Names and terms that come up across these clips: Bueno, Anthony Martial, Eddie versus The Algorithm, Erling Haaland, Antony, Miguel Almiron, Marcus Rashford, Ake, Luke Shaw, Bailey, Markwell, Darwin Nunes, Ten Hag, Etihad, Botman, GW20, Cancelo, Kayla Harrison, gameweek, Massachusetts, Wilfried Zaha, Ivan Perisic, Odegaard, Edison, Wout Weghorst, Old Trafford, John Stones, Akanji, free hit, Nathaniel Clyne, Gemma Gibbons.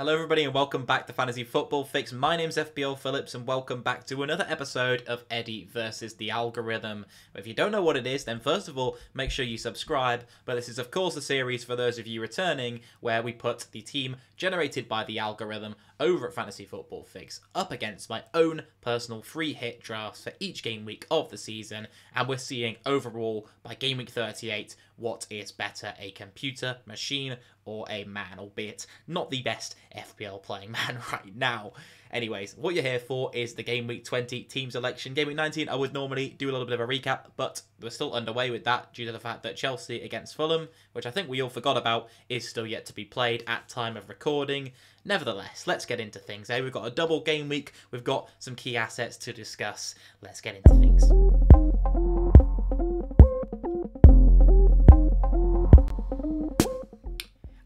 Hello everybody and welcome back to Fantasy Football Fix. My name's FPL Phillips and welcome back to another episode of Eddie versus The Algorithm. If you don't know what it is, then first of all, make sure you subscribe. But this is of course a series for those of you returning where we put the team generated by the algorithm over at Fantasy Football Fix up against my own personal free hit drafts for each game week of the season. And we're seeing overall by game week 38, what is better, a computer, machine, or a man, albeit not the best FPL playing man right now. Anyways, what you're here for is the Game Week 20 team selection. Game Week 19, I would normally do a little bit of a recap, but we're still underway with that due to the fact that Chelsea against Fulham, which I think we all forgot about, is still yet to be played at time of recording. Nevertheless, let's get into things. Hey, we've got a double game week. We've got some key assets to discuss. Let's get into things.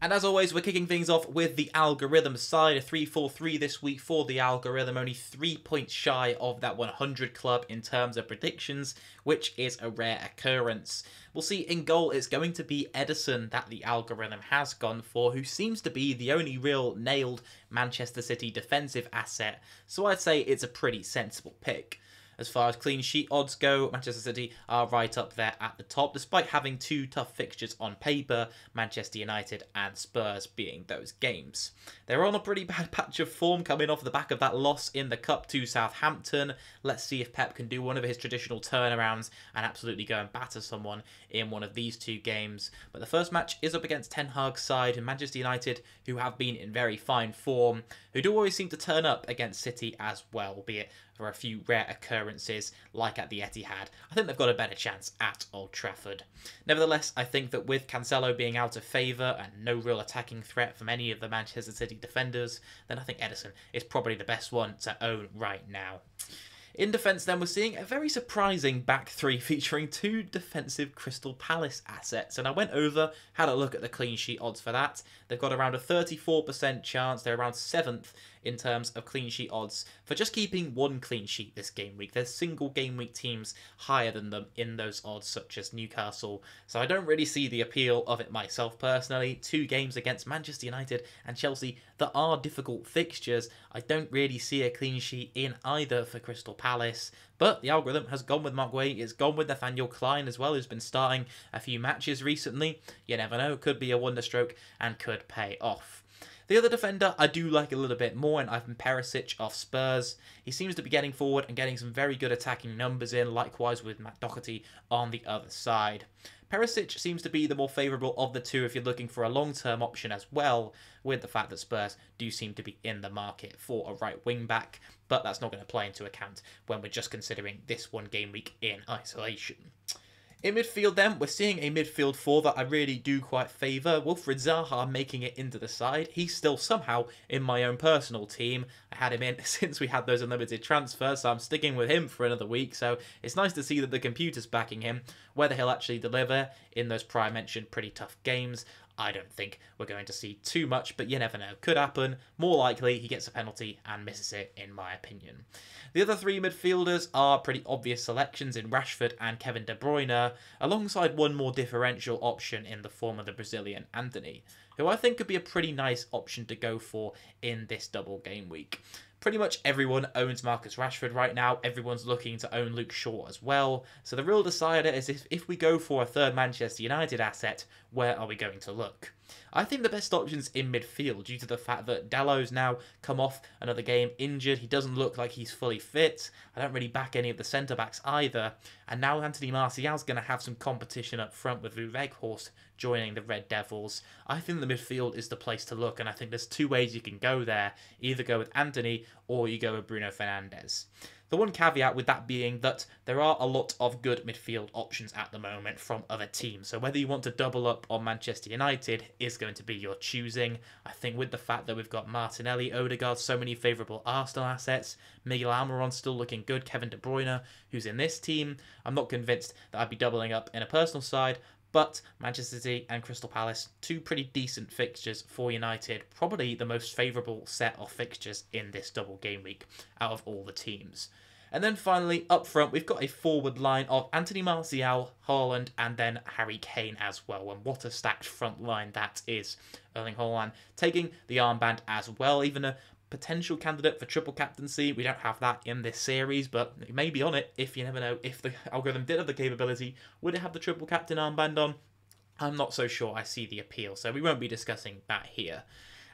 And as always, we're kicking things off with the algorithm side. A 3-4-3 this week for the algorithm, only 3 points shy of that 100 club in terms of predictions, which is a rare occurrence. We'll see in goal, it's going to be Edison that the algorithm has gone for, who seems to be the only real nailed Manchester City defensive asset, so I'd say it's a pretty sensible pick. As far as clean sheet odds go, Manchester City are right up there at the top, despite having two tough fixtures on paper, Manchester United and Spurs being those games. They're on a pretty bad patch of form coming off the back of that loss in the Cup to Southampton. Let's see if Pep can do one of his traditional turnarounds and absolutely go and batter someone in one of these two games. But the first match is up against Ten Hag's side, and Manchester United, who have been in very fine form, who do always seem to turn up against City as well, albeit for a few rare occurrences like at the Etihad. I think they've got a better chance at Old Trafford. Nevertheless, I think that with Cancelo being out of favour and no real attacking threat from any of the Manchester City defenders, then I think Edison is probably the best one to own right now. In defence then, we're seeing a very surprising back three featuring two defensive Crystal Palace assets. And I went over, had a look at the clean sheet odds for that. They've got around a 34% chance. They're around 7th in terms of clean sheet odds for just keeping one clean sheet this game week. There's single game week teams higher than them in those odds, such as Newcastle. So I don't really see the appeal of it myself personally. Two games against Manchester United and Chelsea that are difficult fixtures. I don't really see a clean sheet in either for Crystal Palace, but the algorithm has gone with Markwell, it's gone with Nathaniel Clyne as well, who's been starting a few matches recently. You never know, could be a wonderstroke and could pay off. The other defender I do like a little bit more, and Ivan Perisic off Spurs. He seems to be getting forward and getting some very good attacking numbers in, likewise with Matt Doherty on the other side. Perisic seems to be the more favourable of the two if you're looking for a long-term option as well, with the fact that Spurs do seem to be in the market for a right wing-back, but that's not going to play into account when we're just considering this one game week in isolation. In midfield then, we're seeing a midfield four that I really do quite favour. Wilfried Zaha making it into the side. He's still somehow in my own personal team. I had him in since we had those unlimited transfers, so I'm sticking with him for another week. So it's nice to see that the computer's backing him. Whether he'll actually deliver in those prior mentioned pretty tough games, I don't think we're going to see too much, but you never know. Could happen. More likely, he gets a penalty and misses it, in my opinion. The other three midfielders are pretty obvious selections in Rashford and Kevin De Bruyne, alongside one more differential option in the form of the Brazilian Antony, who I think could be a pretty nice option to go for in this double game week. Pretty much everyone owns Marcus Rashford right now. Everyone's looking to own Luke Shaw as well. So the real decider is if we go for a third Manchester United asset, where are we going to look? I think the best option's in midfield due to the fact that Dalot's now come off another game injured. He doesn't look like he's fully fit. I don't really back any of the centre-backs either. And now Anthony Martial's going to have some competition up front with Wout Weghorst joining the Red Devils. I think the midfield is the place to look, and I think there's two ways you can go there. Either go with Antony or you go with Bruno Fernandes. The one caveat with that being that there are a lot of good midfield options at the moment from other teams. So whether you want to double up on Manchester United is going to be your choosing. I think with the fact that we've got Martinelli, Odegaard, so many favourable Arsenal assets, Miguel Almiron still looking good, Kevin De Bruyne, who's in this team, I'm not convinced that I'd be doubling up in a personal side. But Manchester City and Crystal Palace, two pretty decent fixtures for United. Probably the most favourable set of fixtures in this double game week out of all the teams. And then finally, up front, we've got a forward line of Anthony Martial, Haaland, and then Harry Kane as well. And what a stacked front line that is. Erling Haaland taking the armband as well, even a potential candidate for triple captaincy. We don't have that in this series, but maybe on it, if you never know. If the algorithm did have the capability, would it have the triple captain armband on? I'm not so sure I see the appeal, so we won't be discussing that here.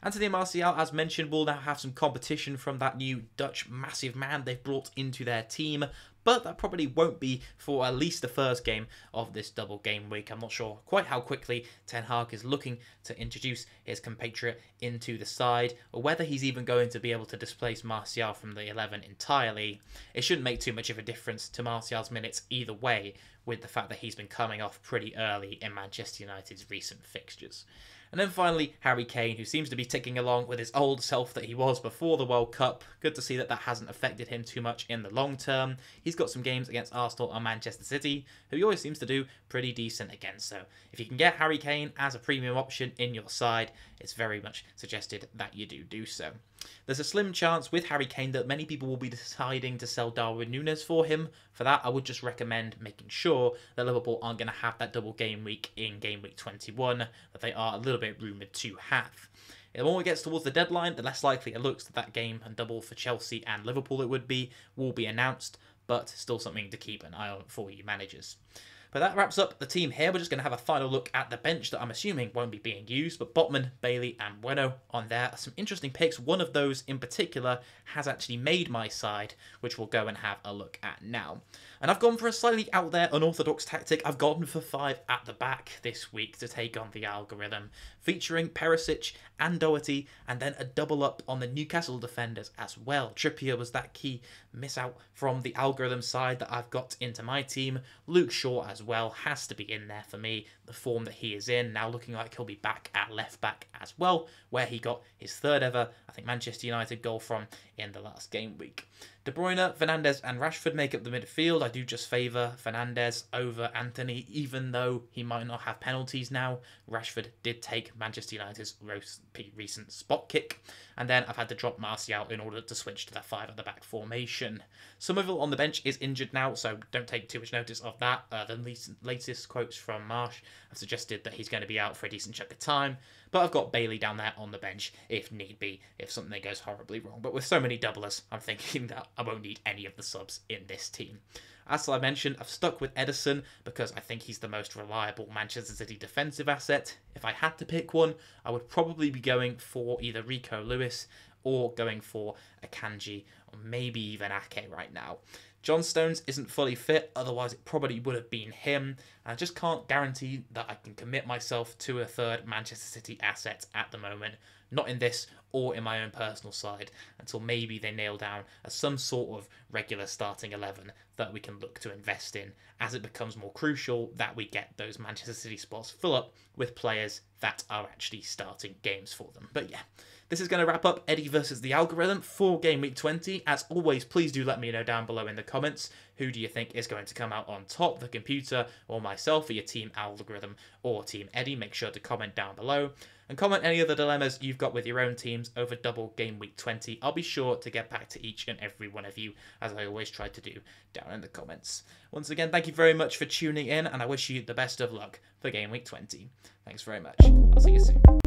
Anthony Martial, as mentioned, will now have some competition from that new Dutch massive man they've brought into their team, but that probably won't be for at least the first game of this double game week. I'm not sure quite how quickly Ten Hag is looking to introduce his compatriot into the side, or whether he's even going to be able to displace Martial from the 11 entirely. It shouldn't make too much of a difference to Martial's minutes either way, with the fact that he's been coming off pretty early in Manchester United's recent fixtures. And then finally, Harry Kane, who seems to be ticking along with his old self that he was before the World Cup. Good to see that that hasn't affected him too much in the long term. He's got some games against Arsenal and Manchester City, who he always seems to do pretty decent against. So if you can get Harry Kane as a premium option in your side, it's very much suggested that you do so. There's a slim chance with Harry Kane that many people will be deciding to sell Darwin Nunes for him. For that, I would just recommend making sure that Liverpool aren't going to have that double game week in game week 21 that they are a little bit rumoured to have. The more it gets towards the deadline, the less likely it looks that that game and double for Chelsea and Liverpool will be announced, but still something to keep an eye on for you managers. But that wraps up the team here. We're just going to have a final look at the bench that I'm assuming won't be being used, but Botman, Bailey and Bueno on there. Some interesting picks. One of those in particular has actually made my side, which we'll go and have a look at now. And I've gone for a slightly out there unorthodox tactic. I've gone for 5 at the back this week to take on the algorithm, featuring Perisic and Doherty, and then a double up on the Newcastle defenders as well. Trippier was that key miss out from the algorithm side that I've got into my team. Luke Shaw as well has to be in there for me. The form that he is in now, looking like he'll be back at left back as well, where he got his third ever, I think, Manchester United goal from in the last game week. De Bruyne, Fernandes and Rashford make up the midfield. I do just favour Fernandes over Antony, even though he might not have penalties now. Rashford did take Manchester United's recent spot kick. And then I've had to drop Martial in order to switch to that 5 at the back formation. Somerville on the bench is injured now, so don't take too much notice of that. The latest quotes from Marsh have suggested that he's going to be out for a decent chunk of time. But I've got Bailey down there on the bench if need be, if something goes horribly wrong. But with so many doublers, I'm thinking that I won't need any of the subs in this team. As I mentioned, I've stuck with Edison because I think he's the most reliable Manchester City defensive asset. If I had to pick one, I would probably be going for either Rico Lewis or going for Akanji, or maybe even Ake right now. John Stones isn't fully fit, otherwise it probably would have been him. I just can't guarantee that I can commit myself to a third Manchester City asset at the moment. Not in this or in my own personal side, until maybe they nail down some sort of regular starting 11 that we can look to invest in, as it becomes more crucial that we get those Manchester City spots fill up with players that are actually starting games for them. But yeah, this is going to wrap up Eddie versus the algorithm for game week 20. As always, please do let me know down below in the comments, who do you think is going to come out on top, the computer or myself, or your team algorithm or team Eddie. Make sure to comment down below. And comment any other dilemmas you've got with your own teams over double game week 20. I'll be sure to get back to each and every one of you, as I always try to do down in the comments. Once again, thank you very much for tuning in, and I wish you the best of luck for game week 20. Thanks very much. I'll see you soon.